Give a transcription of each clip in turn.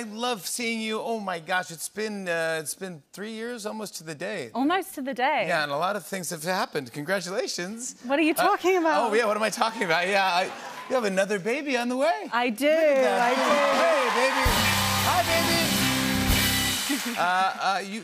I love seeing you. Oh my gosh, it's been 3 years almost to the day. Almost to the day. Yeah, and a lot of things have happened. Congratulations. What are you talking about? Oh yeah, what am I talking about? Yeah, you have another baby on the way. I do. I do. Hey, baby. Hi, baby.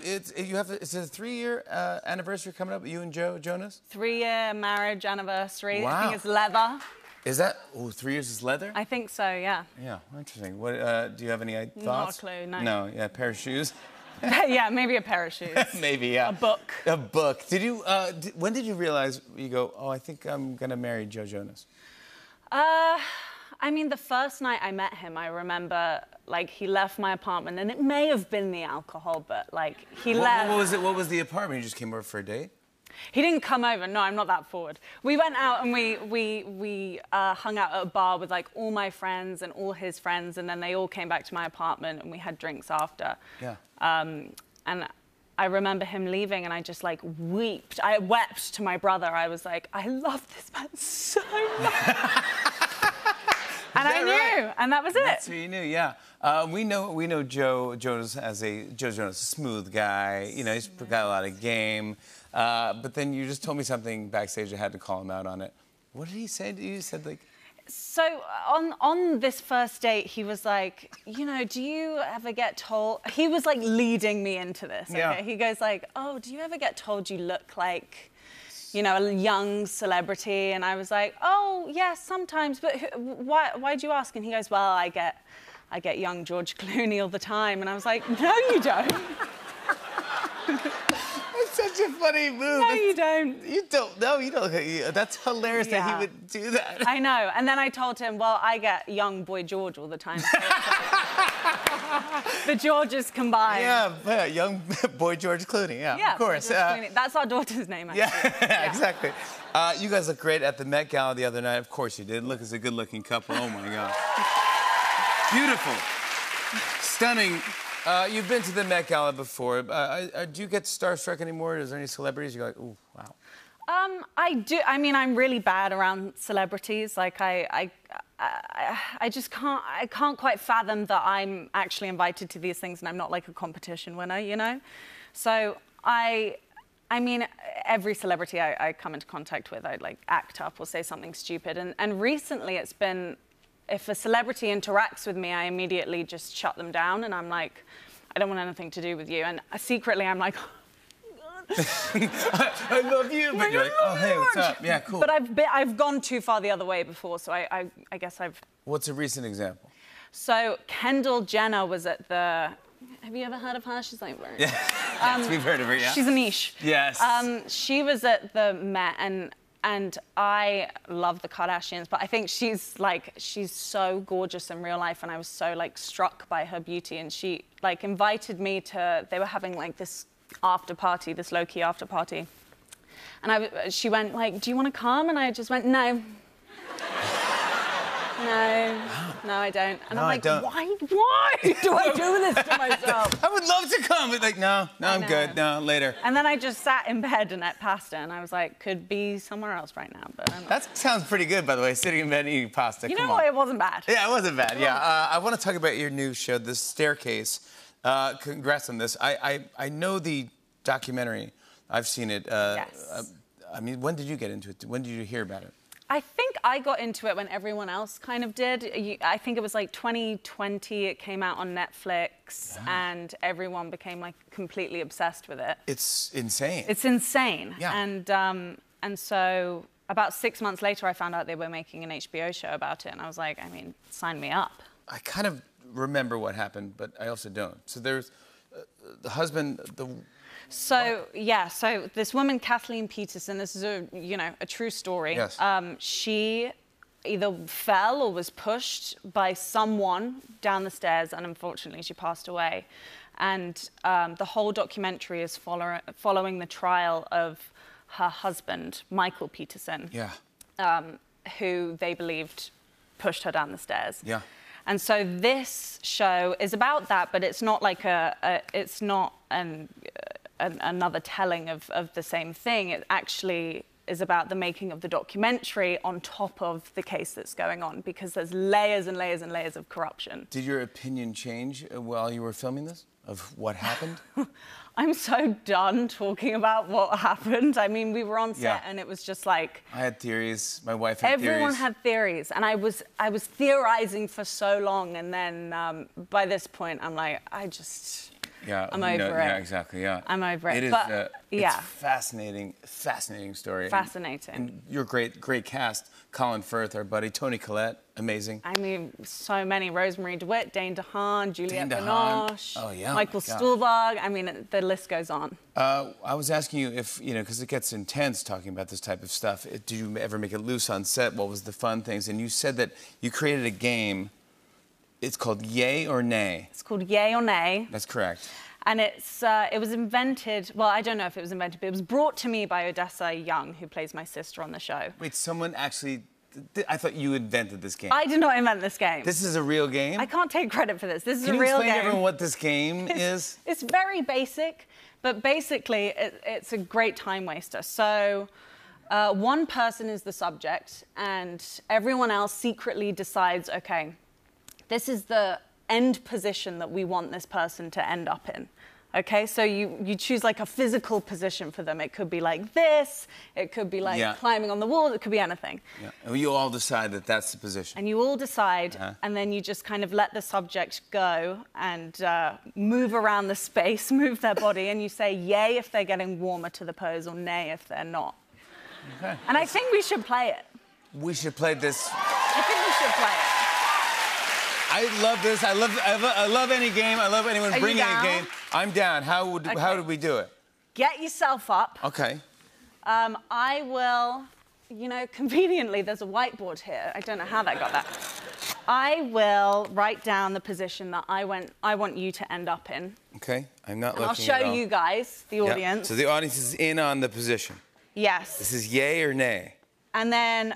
It's a 3-year anniversary coming up. You and Joe Jonas. 3-year marriage anniversary. Wow. I think it's leather. Is that, oh, 3 years is leather? I think so, yeah. Yeah, interesting. What, do you have any thoughts? Not a clue, no. No, yeah, a pair of shoes? Yeah, maybe a pair of shoes. Maybe, yeah. A book. A book. Did you, when did you realize, you go, oh, I think I'm gonna marry Joe Jonas? I mean, the first night I met him, I remember, like, he left my apartment, and it may have been the alcohol, but, like, he left. What was it, what was the apartment? You just came over for a date? He didn't come over. No, I'm not that forward. We went out and we hung out at a bar with like all my friends and all his friends, and then they all came back to my apartment and we had drinks after. Yeah. And I remember him leaving, and I just like wept. I wept to my brother. I was like, I love this man so much. And I knew, right? And that was it. That's who you knew, yeah. We know Joe Jonas as a smooth guy. You know, he's got a lot of game. But then you just told me something backstage. I had to call him out on it. What did he say to you? He said like, so on this first date, he was like, you know, do you ever get told? He was like leading me into this. Okay? Yeah. He goes like, oh, do you ever get told you look like, you know, a young celebrity? And I was like, oh, yeah, sometimes, but why'd you ask? And he goes, well, I get young George Clooney all the time. And I was like, no, you don't. That's such a funny move. No, you don't. You don't, no, you don't. That's hilarious, yeah, that he would do that. I know, and then I told him, well, I get young boy George all the time. The Georges combined. Yeah, young boy George Clooney, yeah, of course. Clooney. That's our daughter's name, actually. Yeah, yeah. Exactly. You guys look great at the Met Gala the other night. Of course you did. Look, it's a good-looking couple. Oh, my God. Beautiful. Stunning. You've been to the Met Gala before. Do you get starstruck anymore? Is there any celebrities you're like, ooh, wow? I do. I mean, I'm really bad around celebrities. Like, I just can't. I can't quite fathom that I'm actually invited to these things and I'm not like a competition winner, you know. So I mean, every celebrity I come into contact with, I like act up or say something stupid. And recently, it's been, if a celebrity interacts with me, I immediately just shut them down, and I'm like, I don't want anything to do with you. And secretly, I'm like. I love you, but you're like, oh, hey, what's up? Yeah, cool. But I've gone too far the other way before, so I guess I've... What's a recent example? So, Kendall Jenner was at the... Have you ever heard of her? She's like... Yes, we've heard of her, yeah. She's a niche. Yes. She was at the Met, and I love the Kardashians, but I think she's so gorgeous in real life, and I was so, like, struck by her beauty, and she, like, invited me to... They were having, like, this... after party, this low-key after party, and she went like, do you want to come? And I just went, no. No, I don't. And no, I'm like, why do I do this to myself? I would love to come, but like, no, I'm good, no, later. And then I just sat in bed and ate pasta, and I was like, could be somewhere else right now, but I'm not. That sounds pretty good, by the way, sitting in bed and eating pasta, you know what, it wasn't bad. Yeah, it wasn't bad, yeah. I want to talk about your new show, The Staircase. Congrats on this. I know the documentary. I've seen it. Yes. I mean, when did you get into it? When did you hear about it? I think I got into it when everyone else kind of did. I think it was like 2020. It came out on Netflix, yeah, and everyone became like completely obsessed with it. It's insane. It's insane. Yeah. And so about 6 months later, I found out they were making an HBO show about it, and I was like, I mean, sign me up. I kind of remember what happened, but I also don't. So there's the husband, the... So, yeah, so this woman, Kathleen Peterson, this is a true story. Yes. She either fell or was pushed by someone down the stairs, and unfortunately she passed away. And the whole documentary is following the trial of her husband, Michael Peterson, yeah, who they believed pushed her down the stairs. Yeah. And so this show is about that, but it's not like it's not another telling of the same thing. It actually is about the making of the documentary on top of the case that's going on, because there's layers and layers and layers of corruption. Did your opinion change while you were filming this, of what happened? I'm so done talking about what happened. I mean, we were on set and it was just like... I had theories, my wife had theories. Everyone had theories, and I was theorizing for so long, and then by this point, I'm like, I'm over it. Yeah, exactly, yeah. I'm over it. It is, but, it's fascinating story. Fascinating. And you're great cast. Colin Firth, our buddy, Tony Collette, amazing. I mean, so many. Rosemary DeWitt, Dane DeHaan, Juliette Binoche, Michael Stuhlbarg. I mean, the list goes on. I was asking you if, you know, because it gets intense talking about this type of stuff. Did you ever make it loose on set? What was the fun things? And you said that you created a game. It's called Yay or Nay. It's called Yay or Nay. That's correct. And it's, it was invented... Well, I don't know if it was invented, but it was brought to me by Odessa Young, who plays my sister on the show. Wait, someone actually... I thought you invented this game. I did not invent this game. This is a real game? I can't take credit for this. This is a real game. Can you explain to everyone what this game is? It's very basic, but basically it's a great time waster. So... one person is the subject, and everyone else secretly decides, okay, this is the end position that we want this person to end up in, okay? So you choose, like, a physical position for them. It could be like this, it could be like climbing on the wall, it could be anything. Yeah. And you all decide that that's the position. And you all decide, and then you just kind of let the subject go and move around the space, move their body, and you say yay if they're getting warmer to the pose or nay if they're not. Okay. And I think we should play it. We should play this. I think we should play it. I love this. I love any game. I love anyone bringing a game. I'm down. How would we do it? Get yourself up. Okay. I will, you know, conveniently, there's a whiteboard here. I don't know how that got that. I will write down the position that I want you to end up in. Okay. I'm not looking. I'll show you guys, the audience. So the audience is in on the position. Yes. This is yay or nay. And then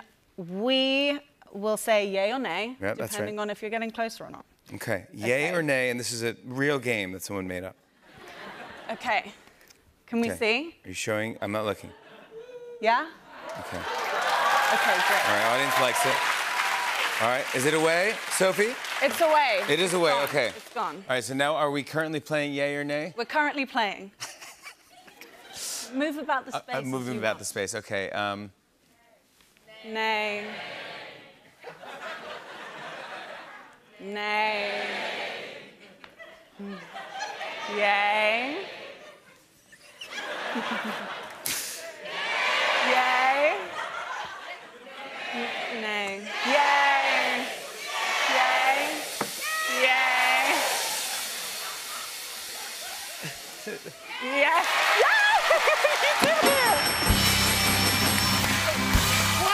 we'll say yay or nay, depending on if you're getting closer or not. Okay, yay or nay, and this is a real game that someone made up. Okay, can we see? Are you showing? I'm not looking. Yeah? Okay. Okay, great. All right, audience likes it. All right, is it away, Sophie? It's away. It is away, okay. It's gone. All right, so now are we currently playing yay or nay? We're currently playing. Move about the space. I'm moving about the space, okay. Nay. Nay. Yay. Yay. Nay. Yay. Yay. Yay. Yes.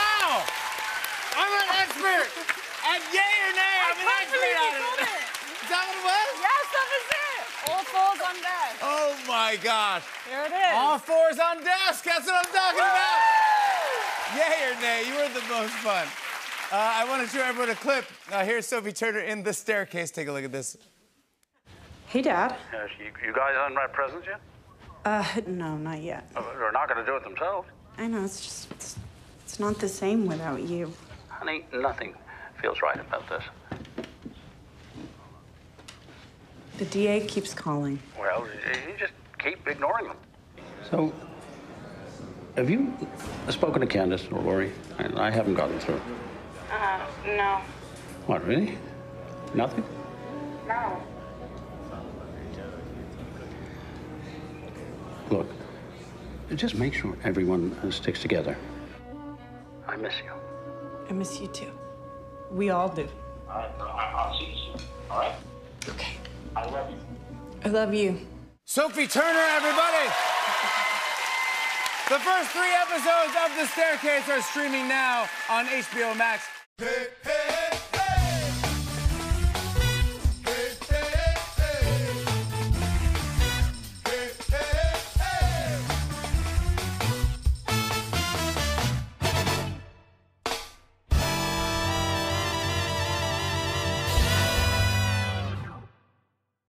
Wow. I'm an expert at yay or nay. Is that what it was? Yes, that was it. All fours on desk. Oh, my God. Here it is. All fours on desk. That's what I'm talking about. Yay or nay, you were the most fun. I want to show everyone a clip. Here's Sophie Turner in The Staircase. Take a look at this. Hey, Dad. You guys unwrap presents yet? No, not yet. They're not going to do it themselves. I know. It's just, it's not the same without you. Honey, nothing feels right about this. The DA keeps calling. Well, you just keep ignoring them. So, have you spoken to Candace or Lori? I haven't gotten through. No. What, really? Nothing? No. Look, just make sure everyone sticks together. I miss you. I miss you, too. We all do. All right, I'll see you soon, all right? Okay. I love you. I love you. Sophie Turner, everybody! The first 3 episodes of The Staircase are streaming now on HBO Max. Hey, hey.